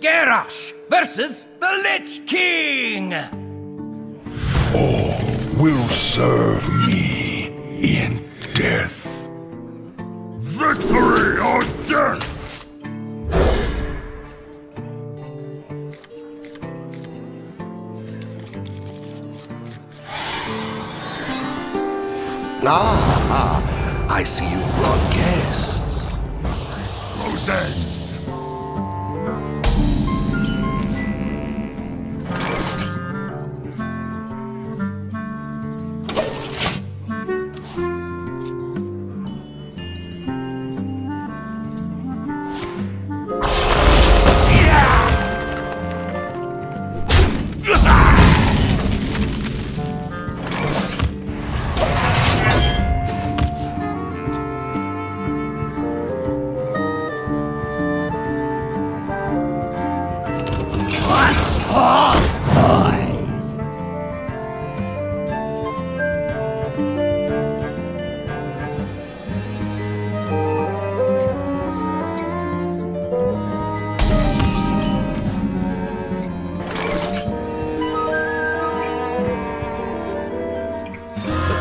Garrosh versus the Lich King! All will serve me in death. Victory or death! Ah, I see you've brought guests. Rosé!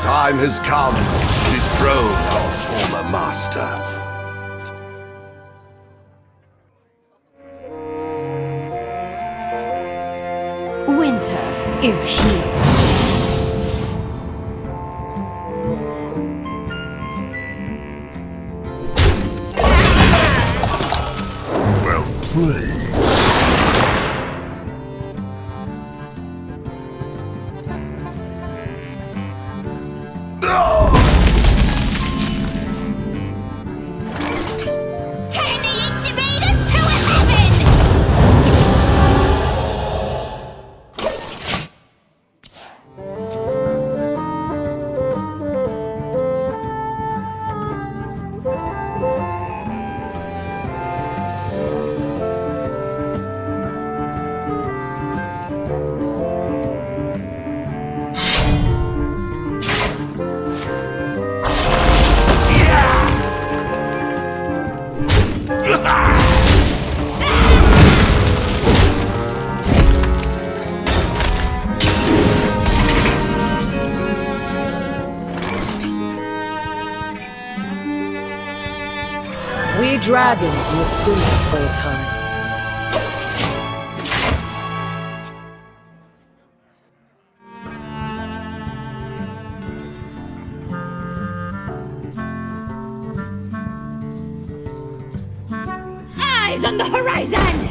Time has come to dethrone our former master. Winter is here. Well played. We dragons will soon full time. Eyes on the horizon!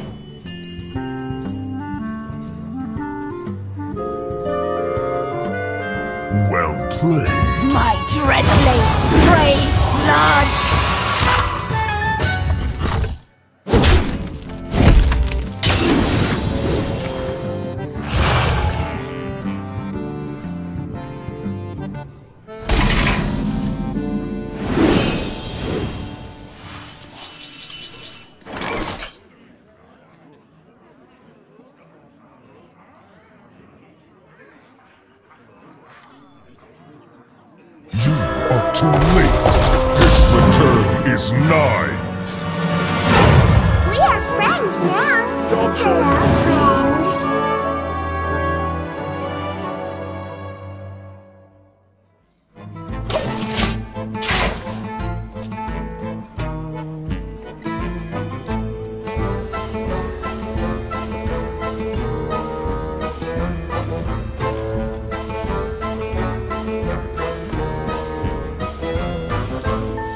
Well played. My dreadblades brave blood! Too late! His return is nigh! We are friends now! Hello,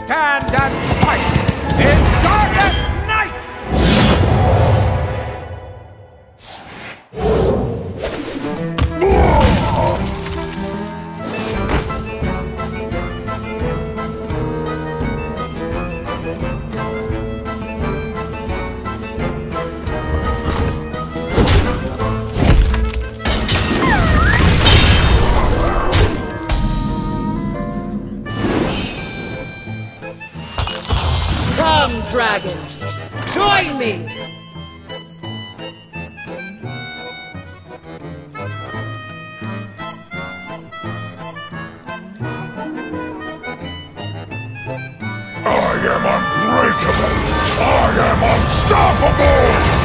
stand and fight in darkest night! Come, dragons, join me! I am unbreakable! I am unstoppable!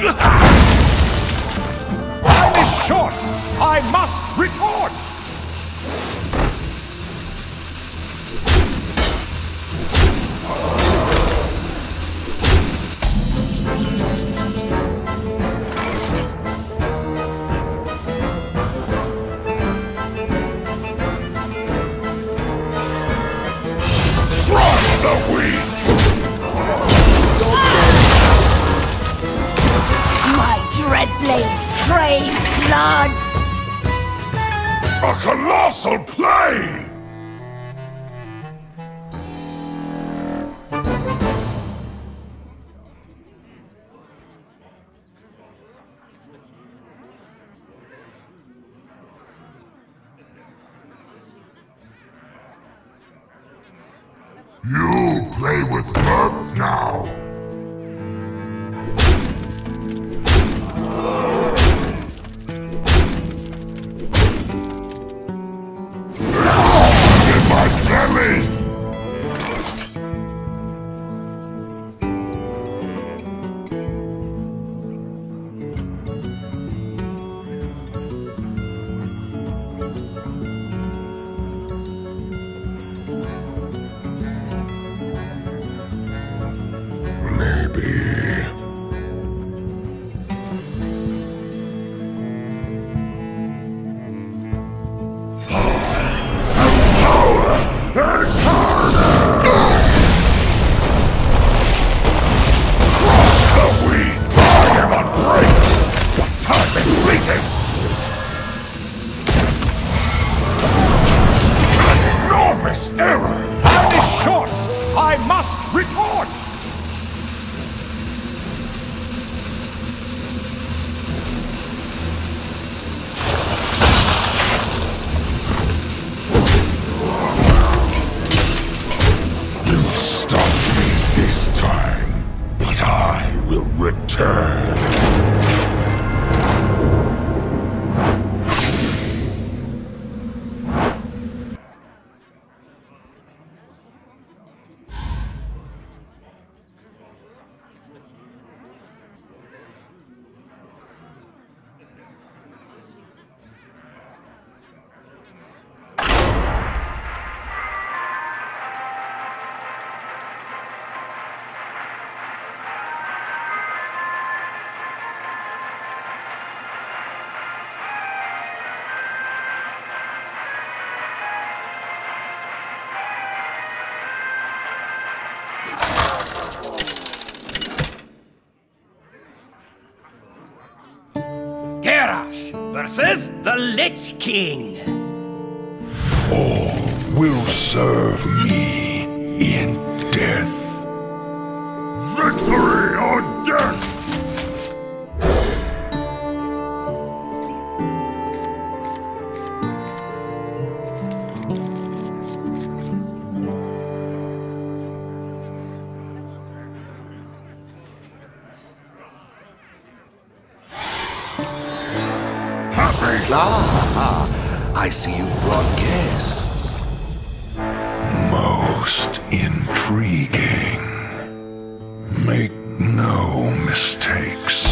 Time is short! I must retort! Blood. A colossal play! You play with blood now. Garrosh versus the Lich King. All will serve me in death. Victory or death! Ah, I see you've brought guests. Most intriguing. Make no mistakes.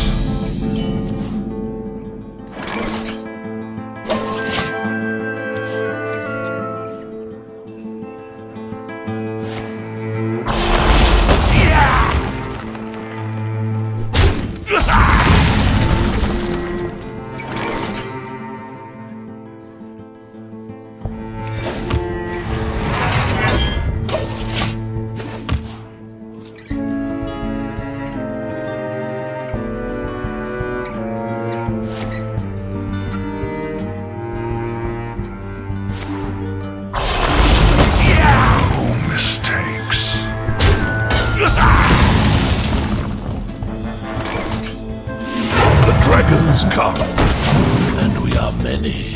Come, and we are many.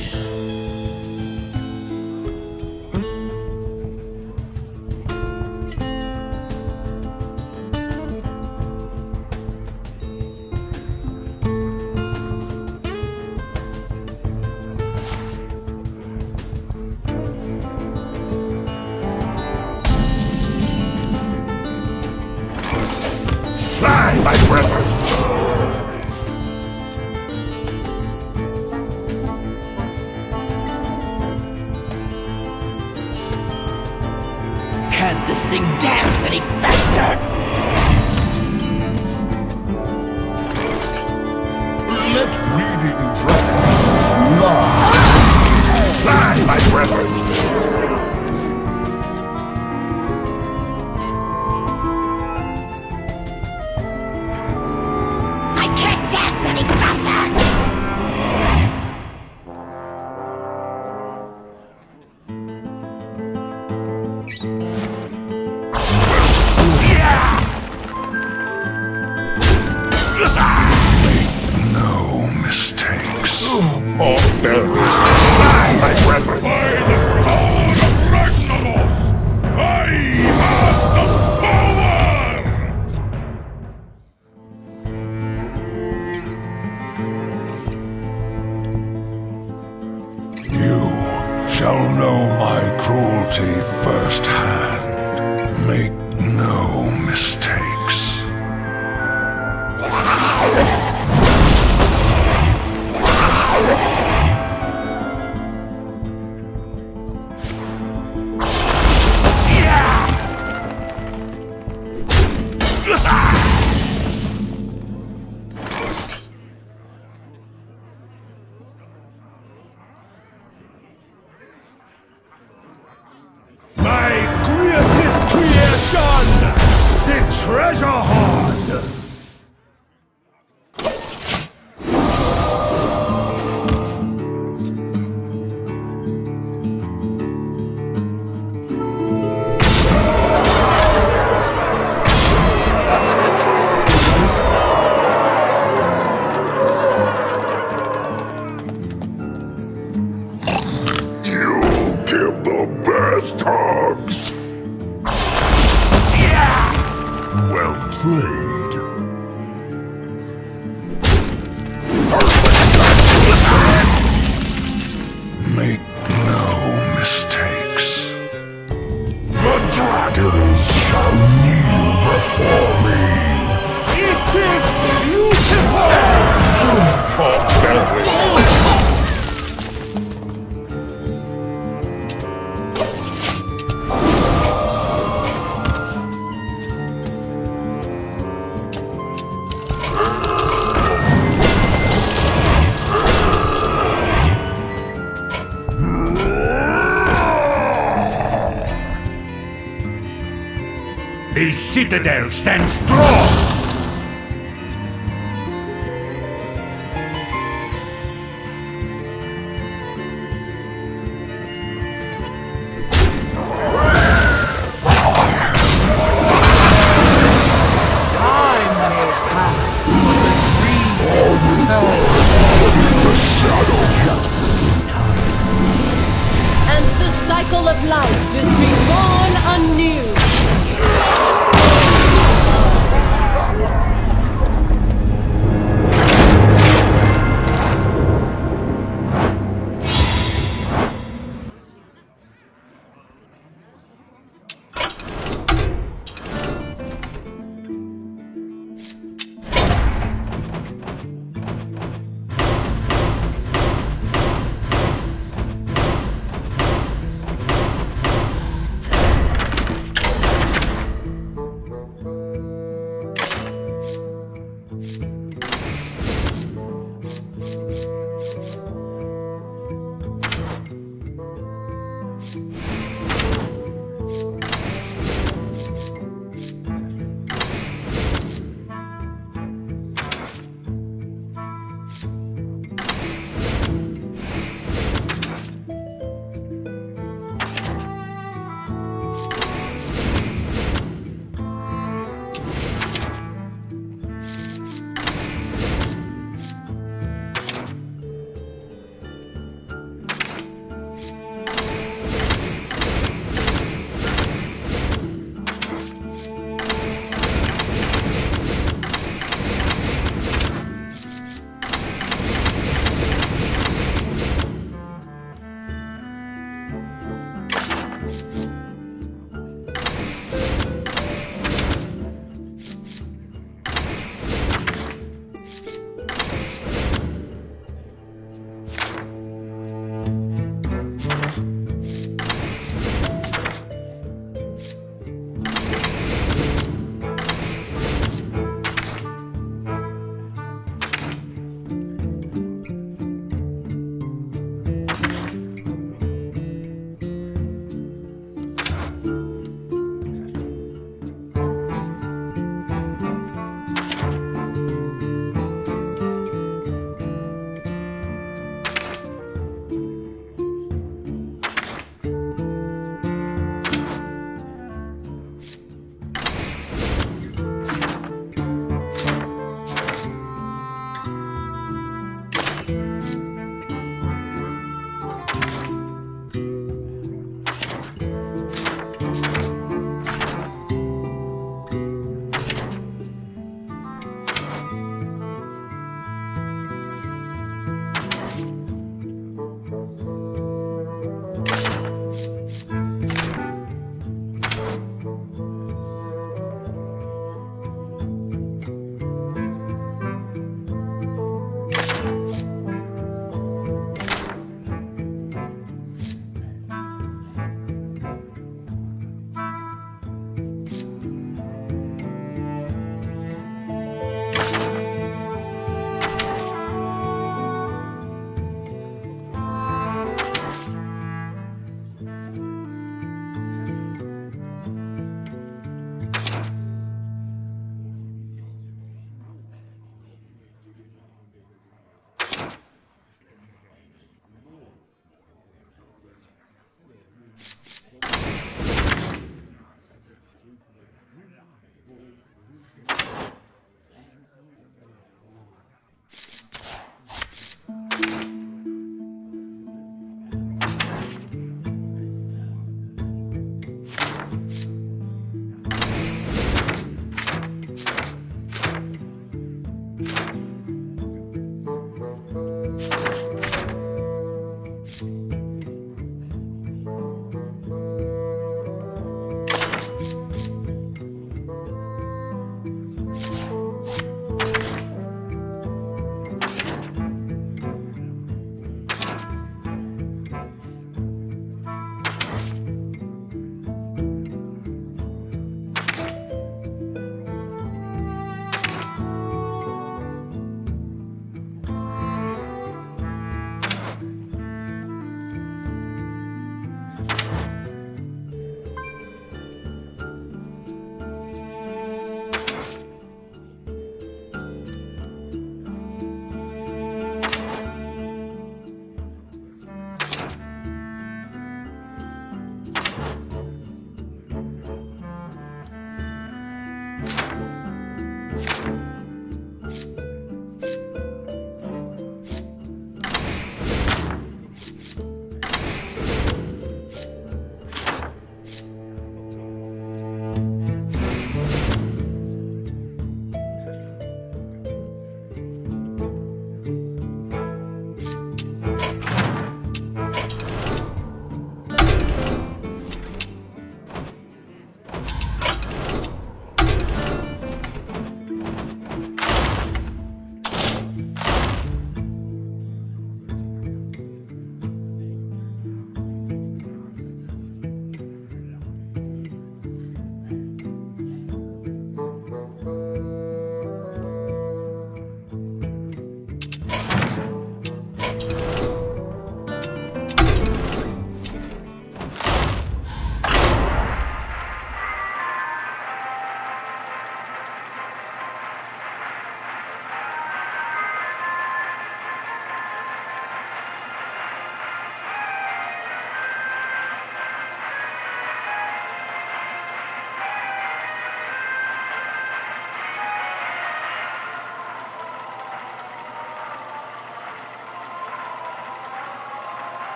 Fly, my brother! any faster! Let reading dragon lie! Fly, my brethren! The citadel stands strong!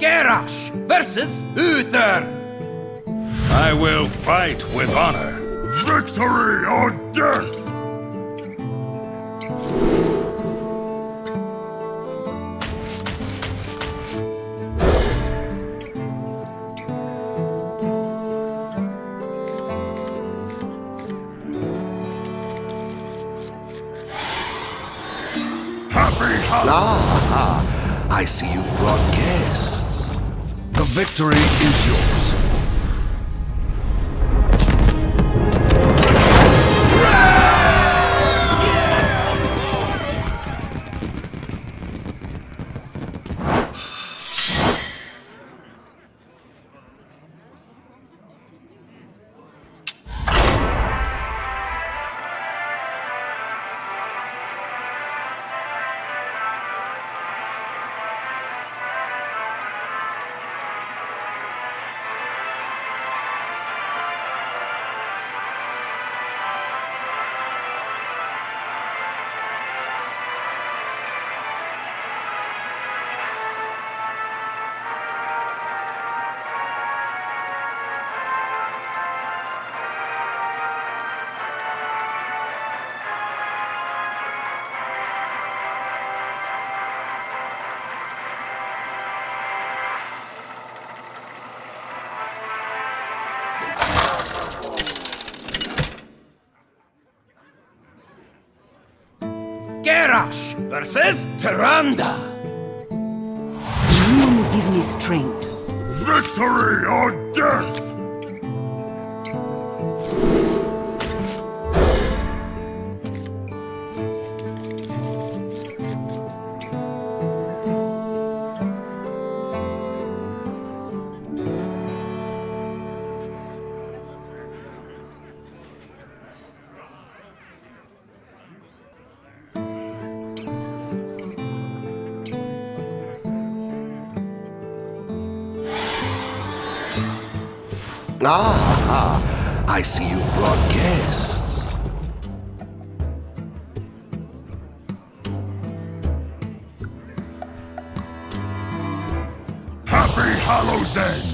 Garrosh versus Uther. I will fight with honor. Victory or death! Ah, I see you've brought guests. The victory is yours. Garrosh versus Miranda. You will give me strength. Victory or death! Ah, I see you've brought guests. Happy Hallows' Eve!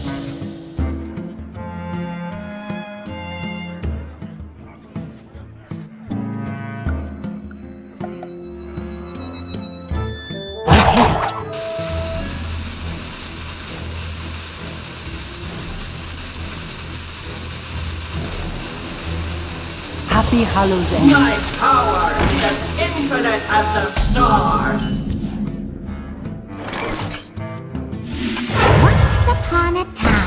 My power is as infinite as the stars! Once upon a time.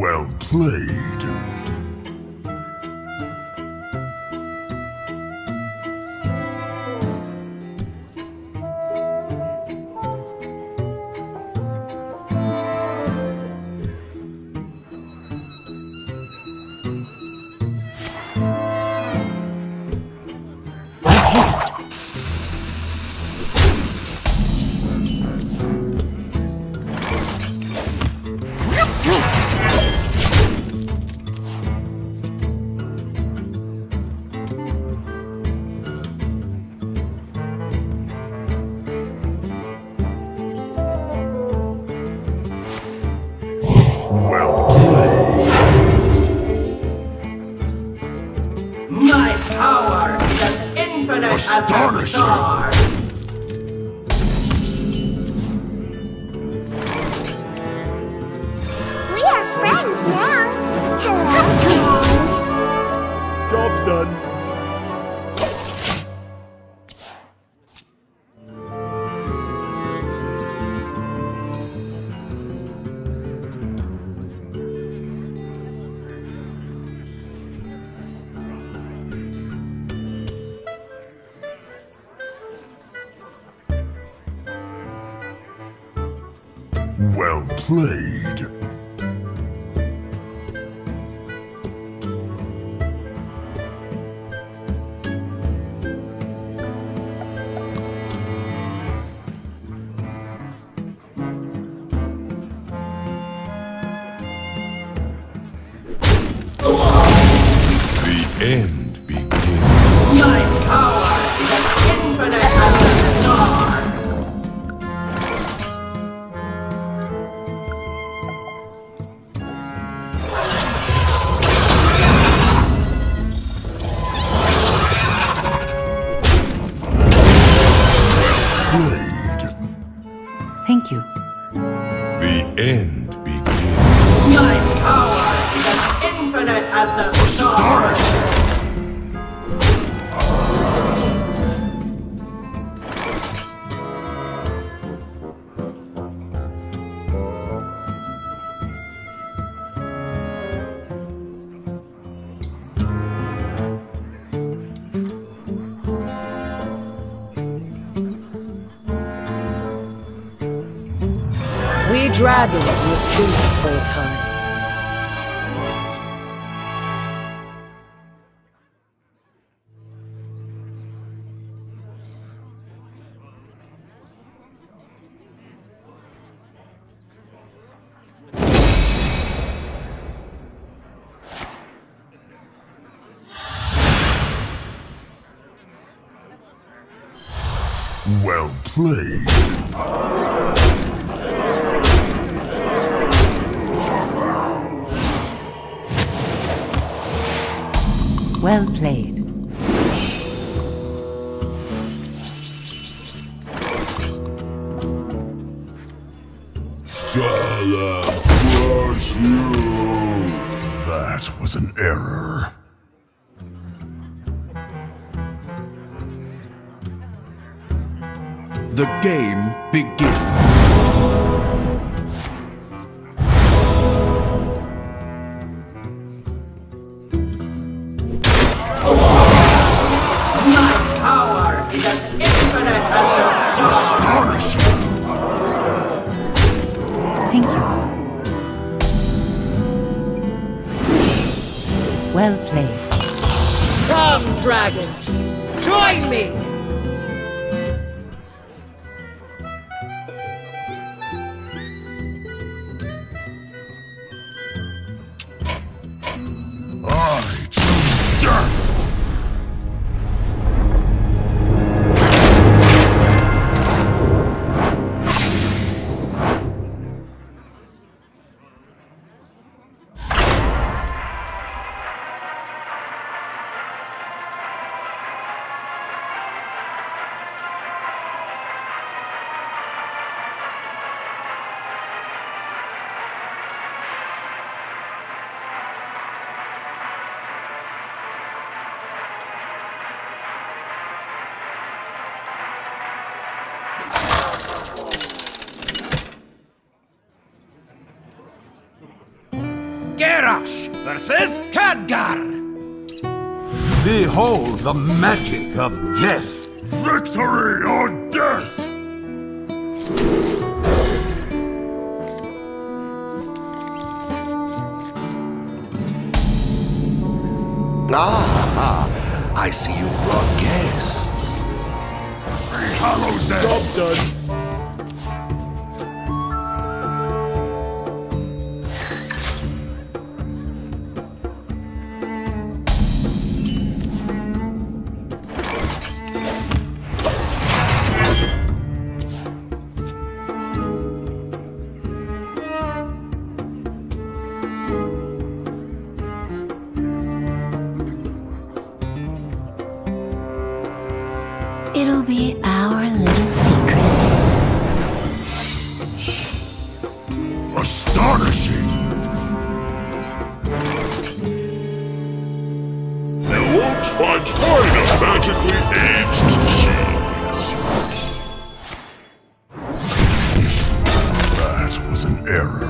Well played. Astonishing! Well played. Dragons will sleep for a time. Well played. Well played. Gala, crush you! That was an error. The game begins. Well played. Come, dragons! Join me! I choose Garrosh versus Khadgar. Behold the magic of death. Victory or death! Ah, I see you've brought guests. Rehallows it! Job done. It'll be our little secret. Astonishing! They won't find mine as magically aged cheese. That was an error.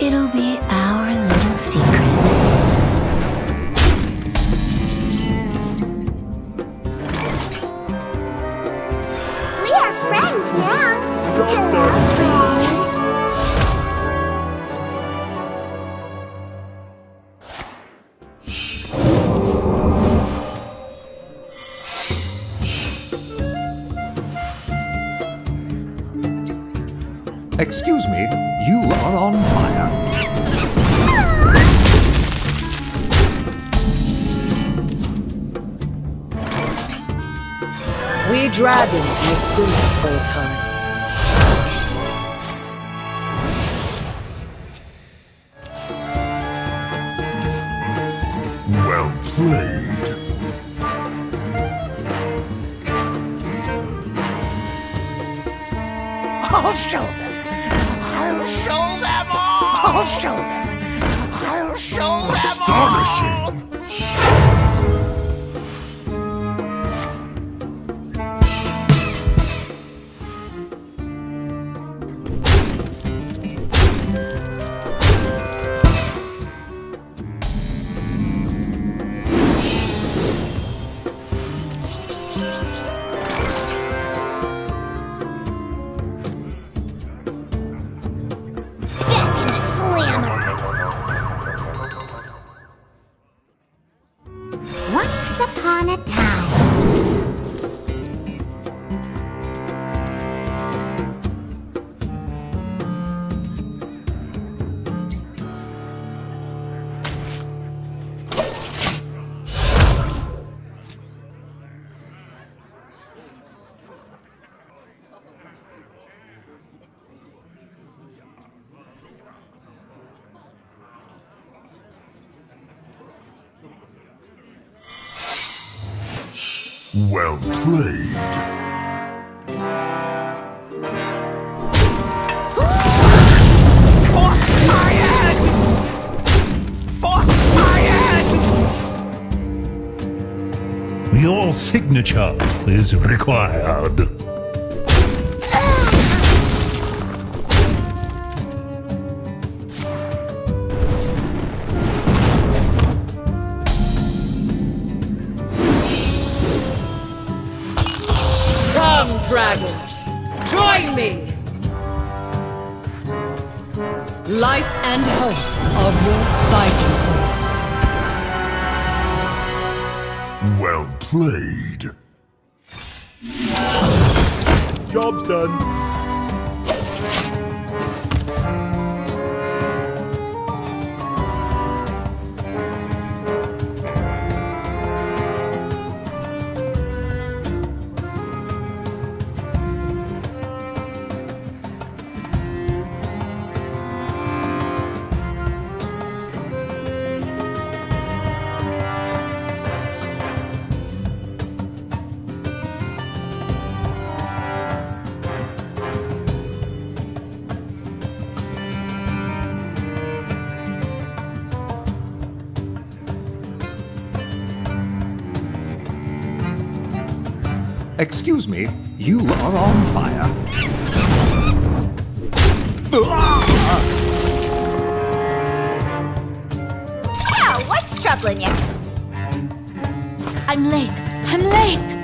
It'll be our little secret. Excuse me, you are on fire. We dragons must sing for a time. Well played. I'll show them. I'll show them all. I'll show them. I'll show them all. Astonishing. Well played. Your signature is required. Dragons, join me! Life and hope are worth fighting for. Well played. Job's done. Excuse me, you are on fire. Now, what's troubling you? I'm late. I'm late.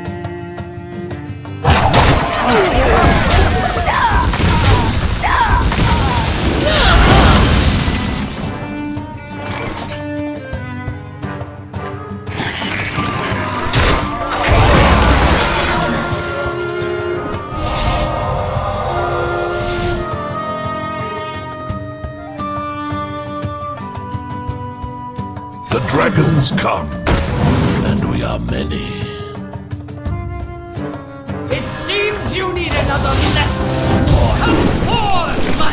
Dragons come, and we are many. It seems you need another lesson. Come forth, my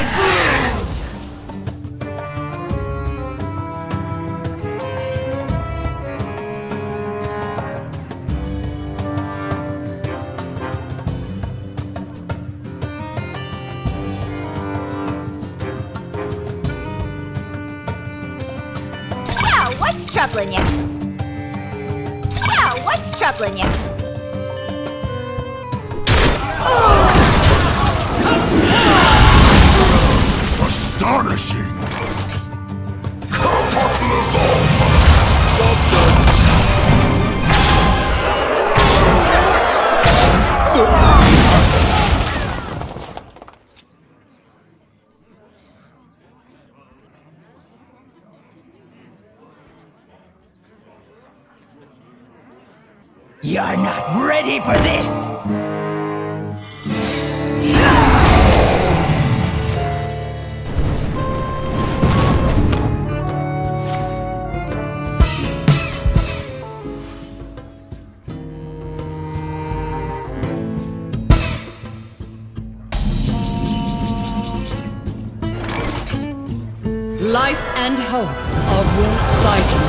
troubling you? Now, what's troubling you? Oh. Astonishing! Colossal! You're not ready for this! Life and hope are worth fighting.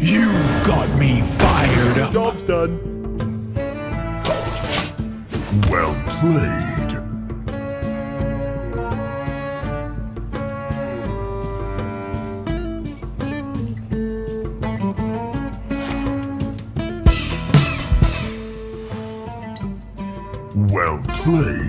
You've got me fired up. Job's done. Well played. Well played.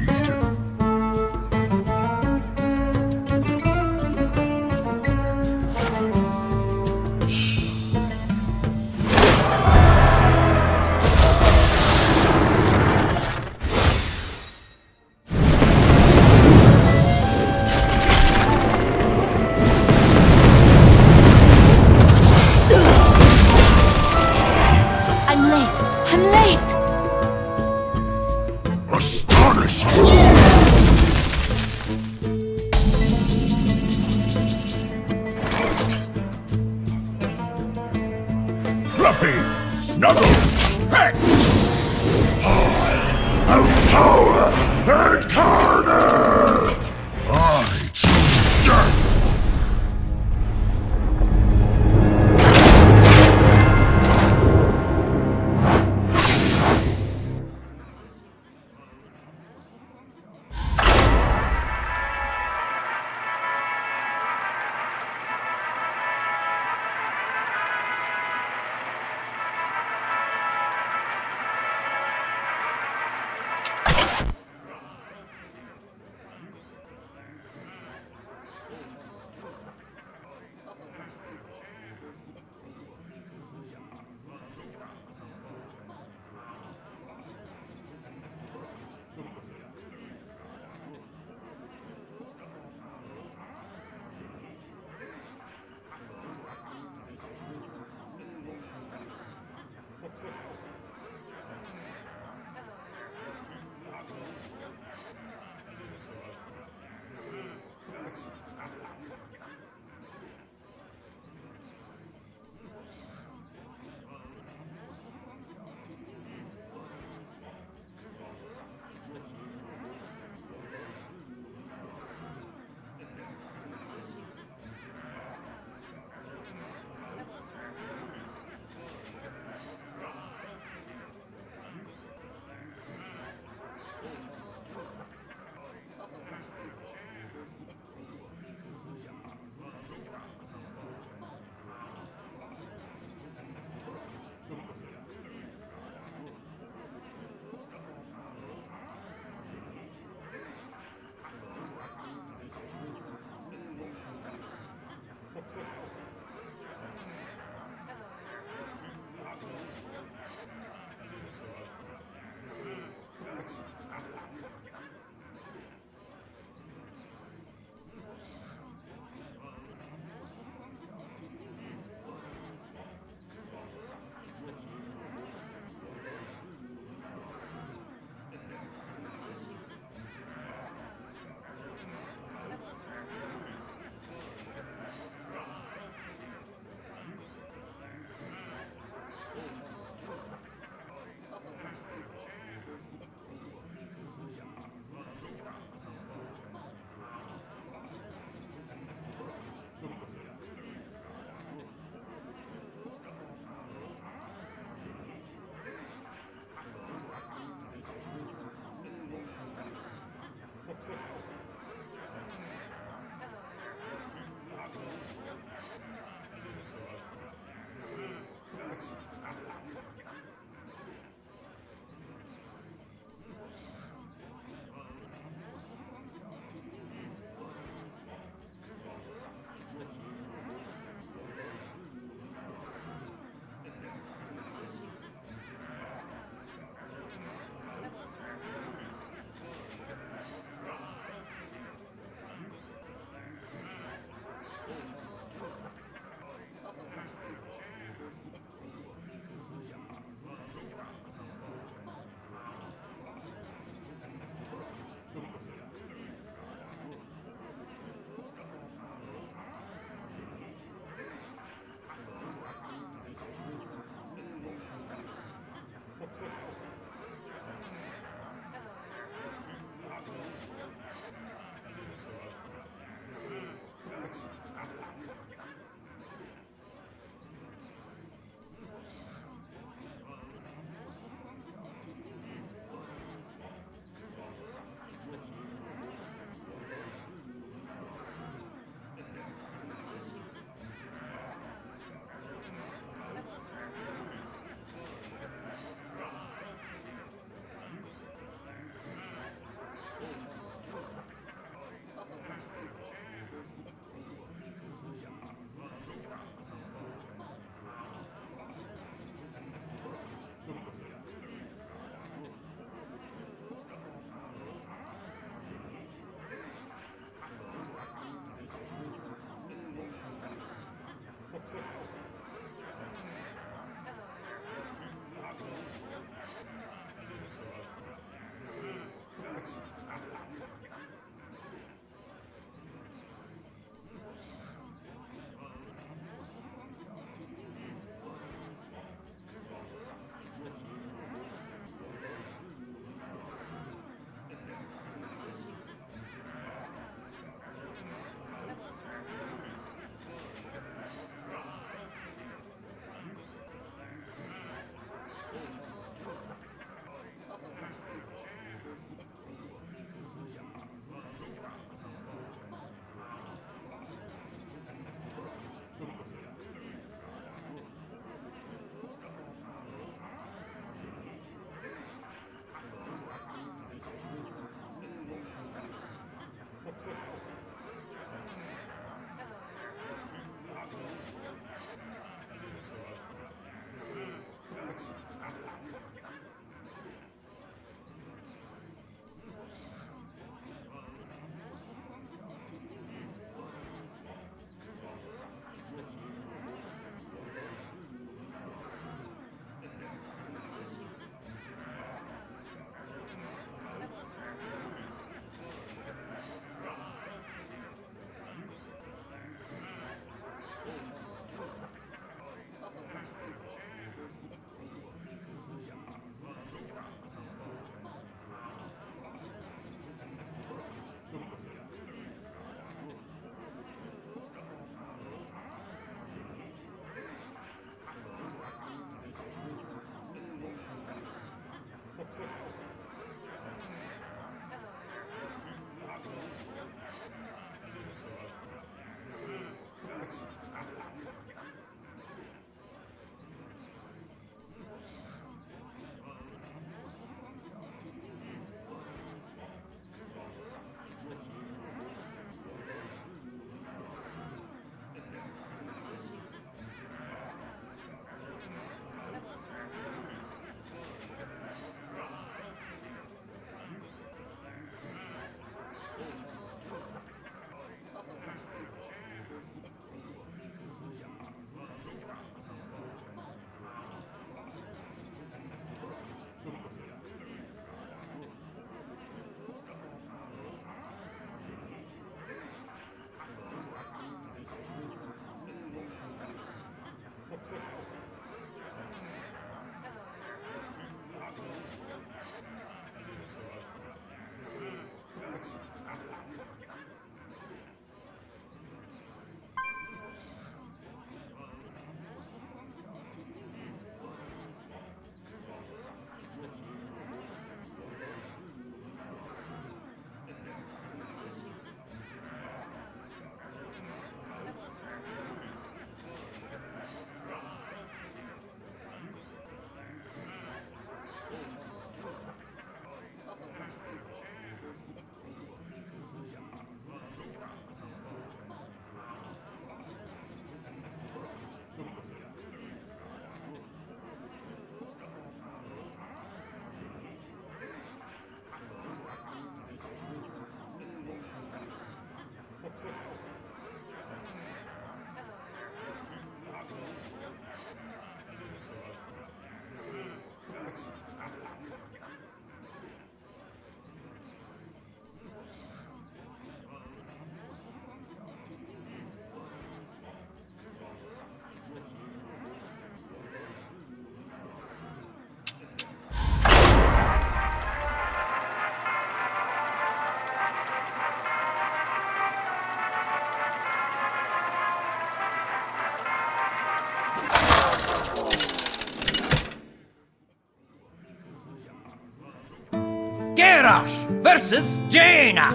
Garrosh versus Jaina.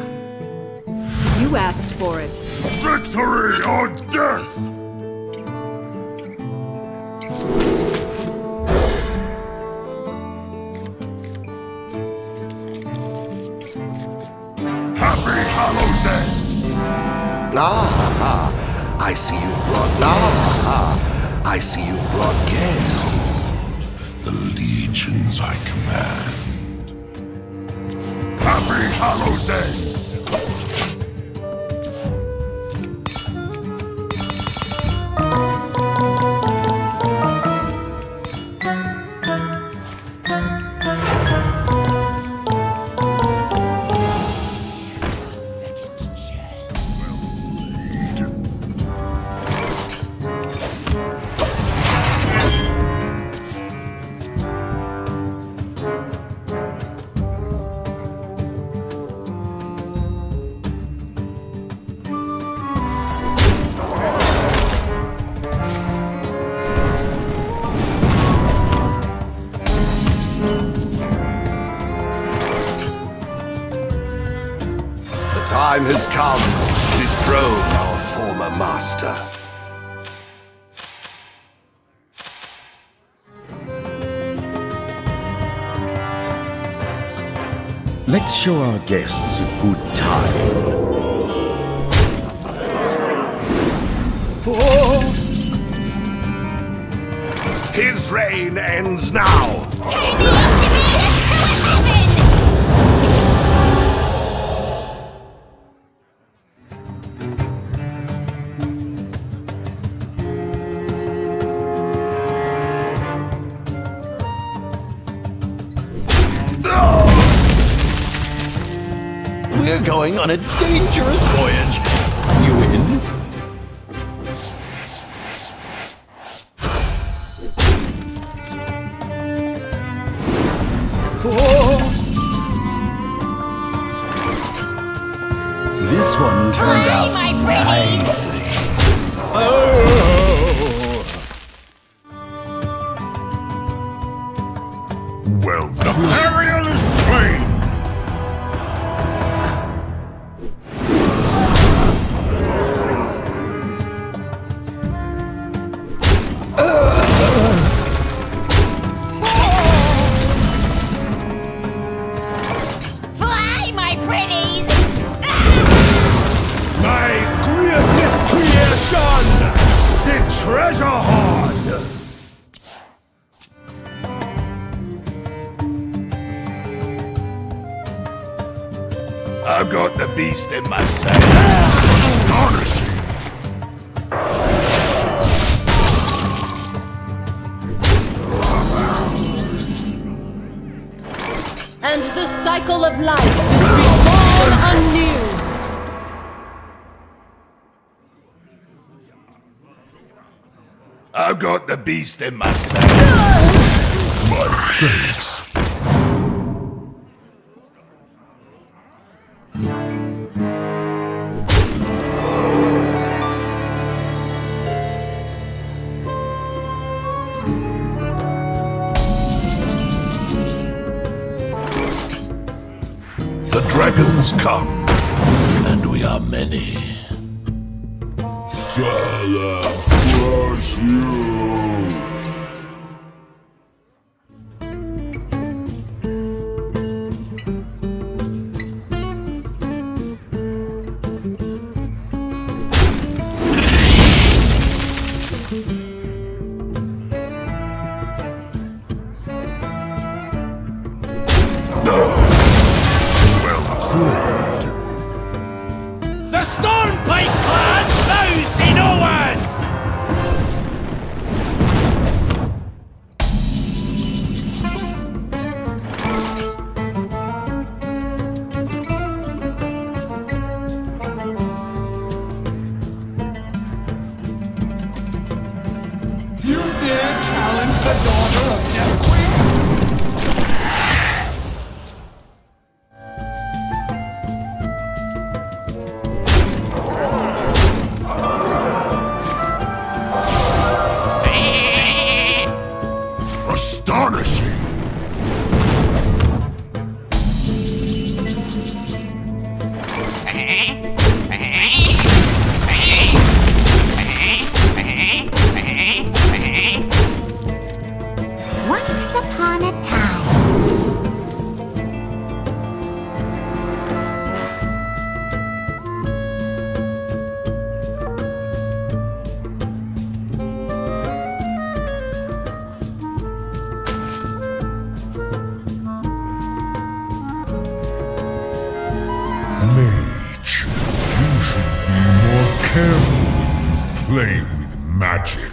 You asked for it. Victory or death! Ah, I see you've brought chaos. The legions I command. Happy Hallows' End! Time has come to dethrone our former master. Let's show our guests a good time. Oh. His reign ends now. Take me up to heaven! We're going on a dangerous voyage. You in? Oh. This one turned out nicely. Oh. Well done. Treasure hoard! I've got the beast in my sight. Astonishing! And the cycle of life is reborn anew! I've got the beast in my sight. My face. The dragons come, and we are many. Gala. Crush you! Astonishing! Once upon a time. Mage, you should be more careful when you play with magic.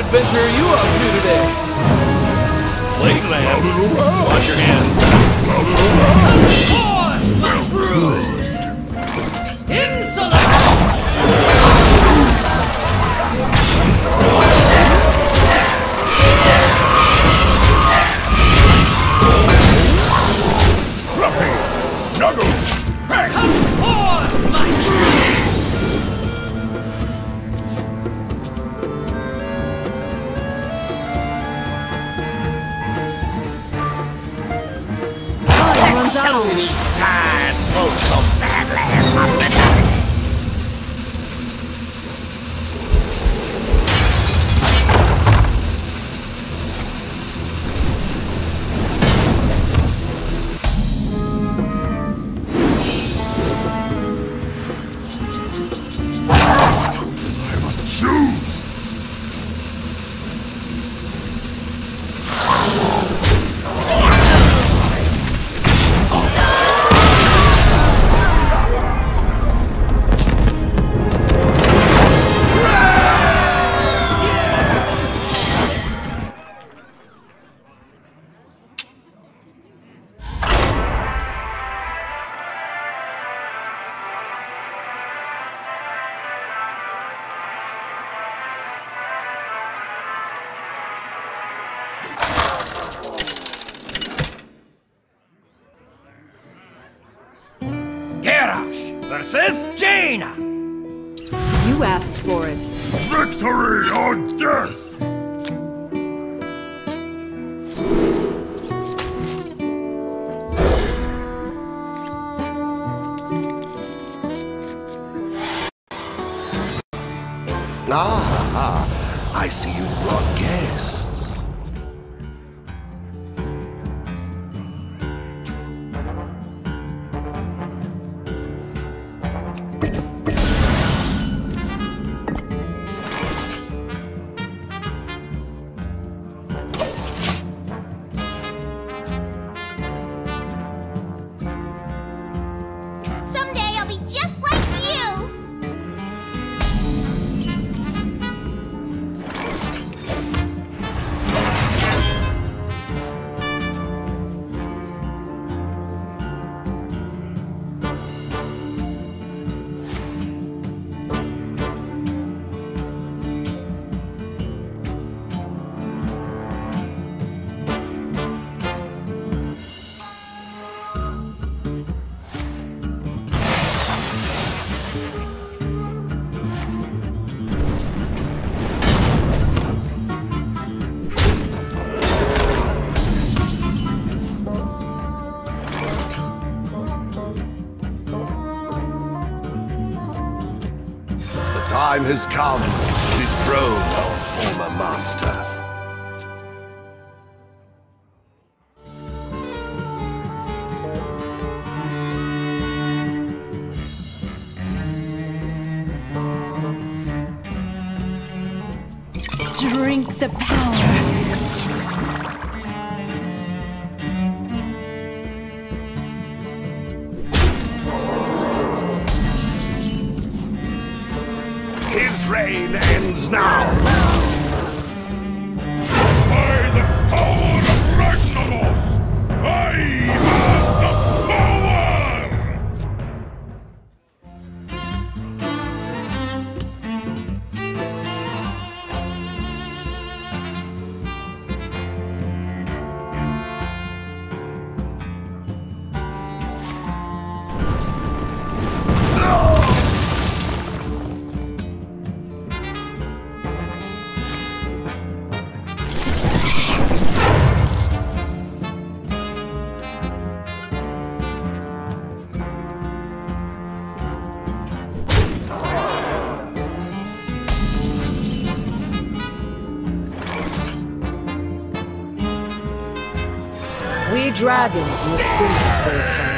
Adventure are you up to today? Blade Lance, wash your hands. Come forth, my brood! Insolence! Fluffy! Snuggle! Come forth, my brood! Time folks of badland hospitality. I must choose. Garrosh versus Jaina! You asked for it. Victory or death! Ah! Aha! I see you've brought guests. Someday I'll be just like you! Time has come to dethrone our former master. Drink the power. His reign ends now! By the power of Ragnaros, I have the We dragons will soon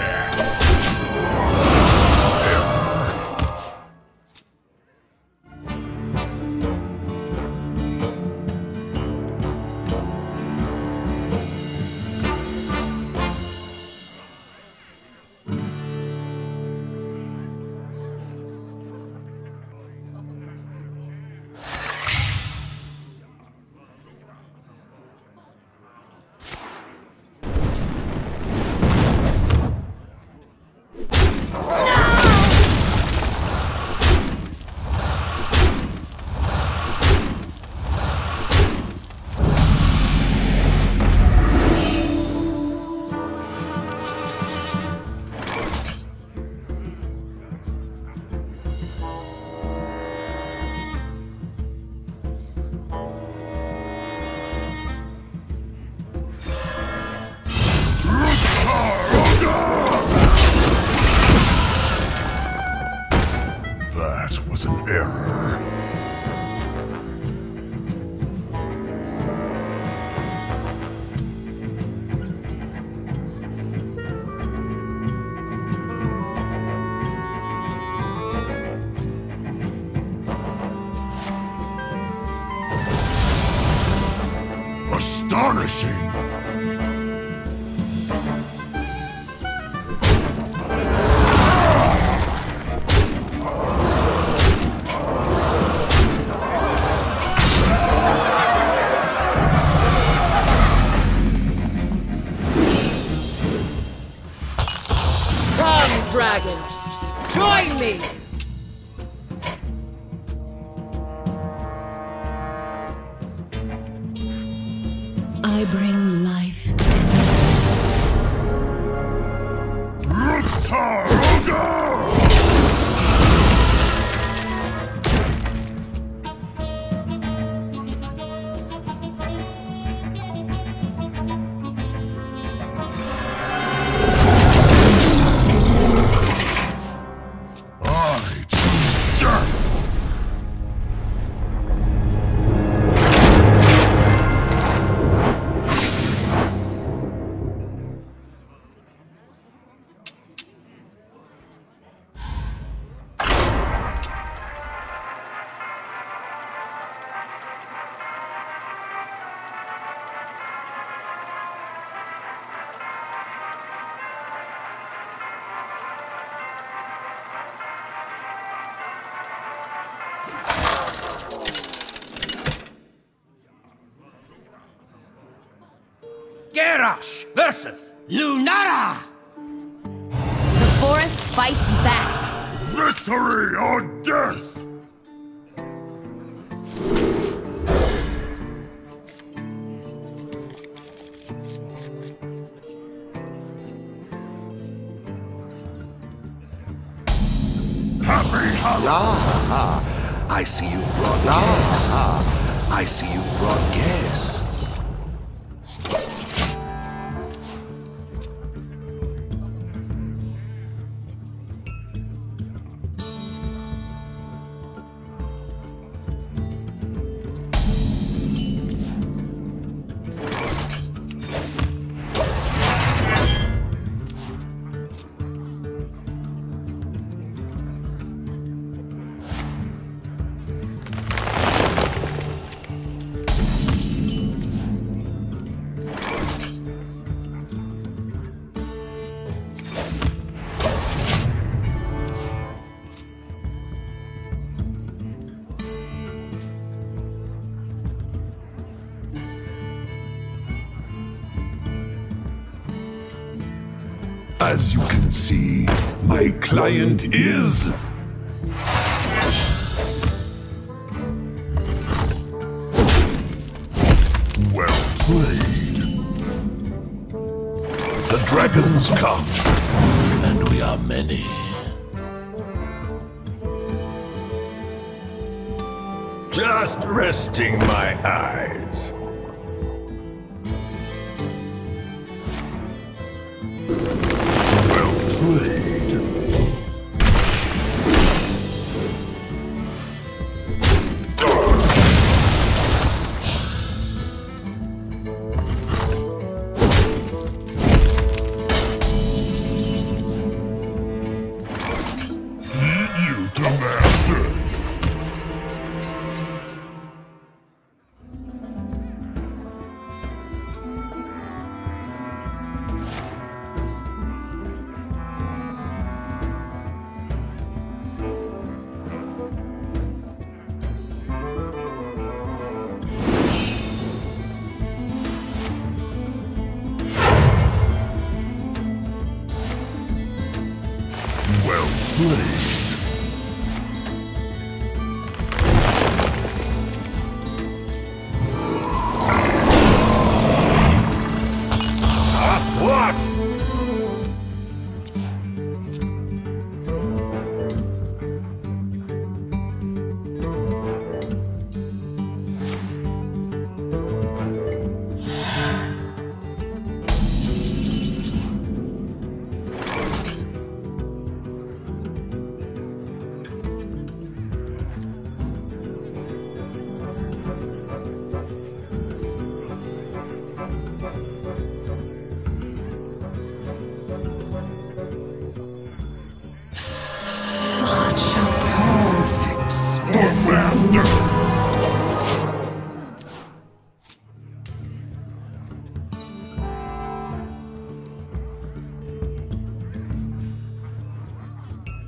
Astonishing! Dragons, join me! I bring life. I choose death. Garrosh versus Lunara! The forest fights back. Victory or death! Happy Halloween! I see you've brought guests. I see you've brought guests. As you can see, my client is... well played. The dragons come, and we are many. Just resting my eyes.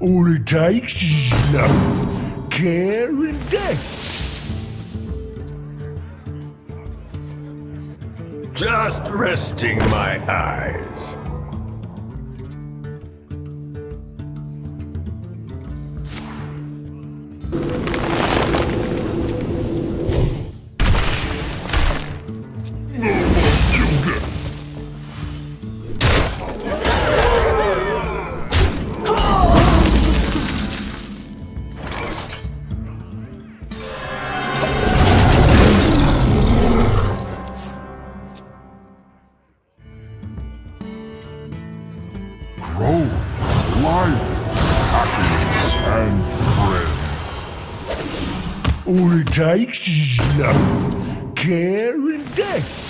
All it takes is love, care, and death. Just resting my eyes. All it takes is love, care, and death.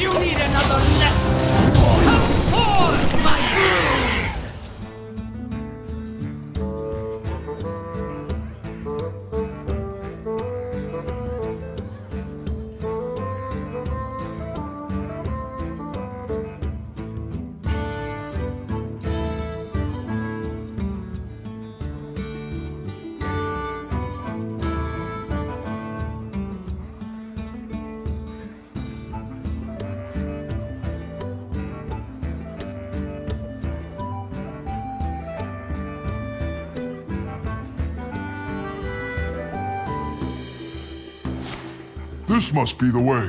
You need another lesson! Come forth! This must be the way.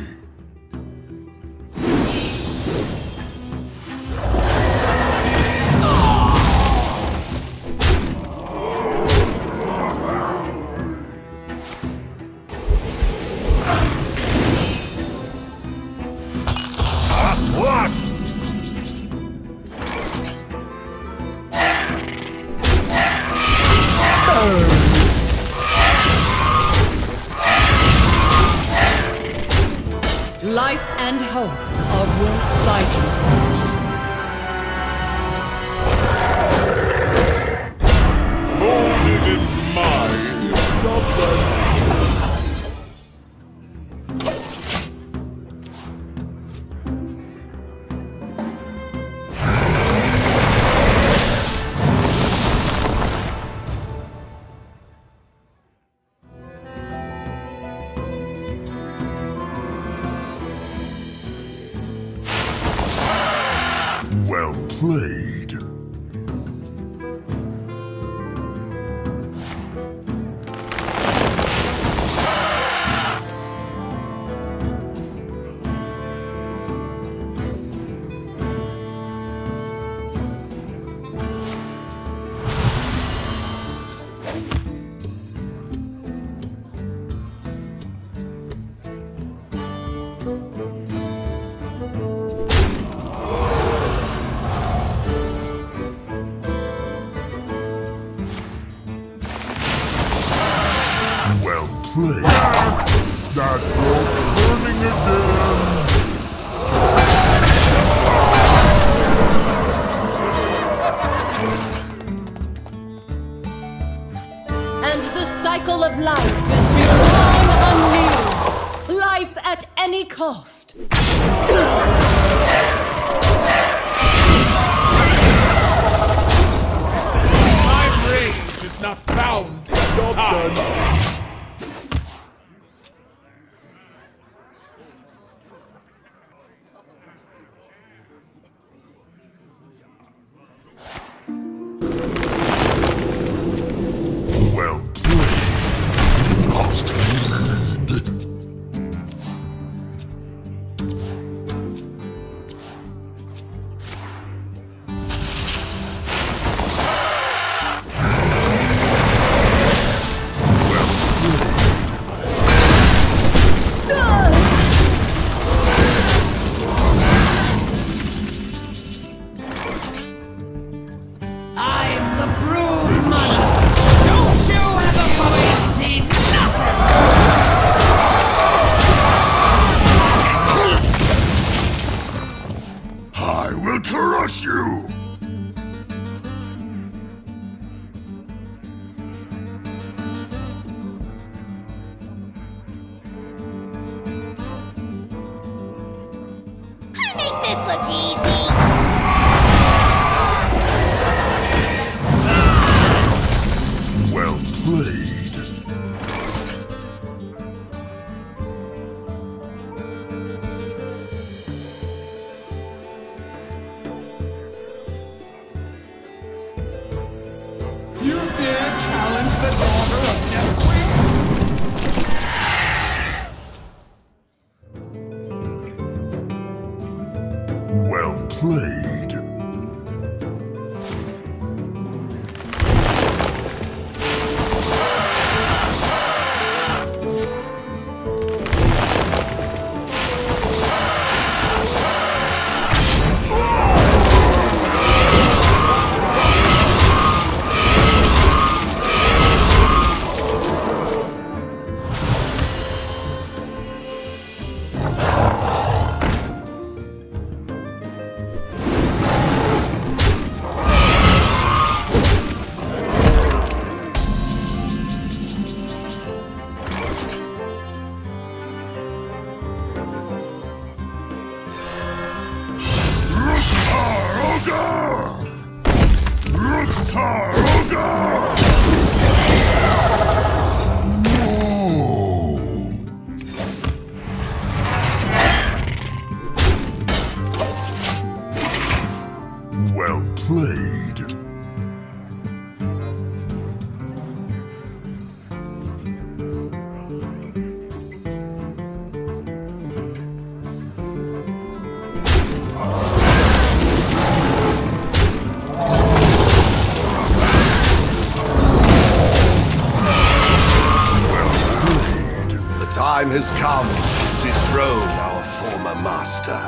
time has come to dethrone our former master.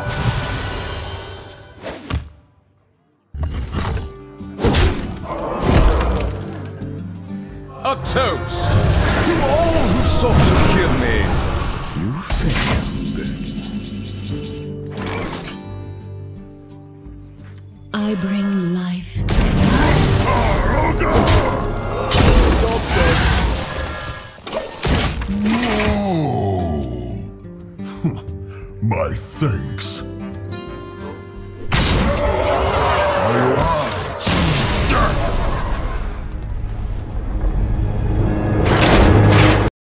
A toast to all who sought to kill me. You failed. I bring life. No. My thing.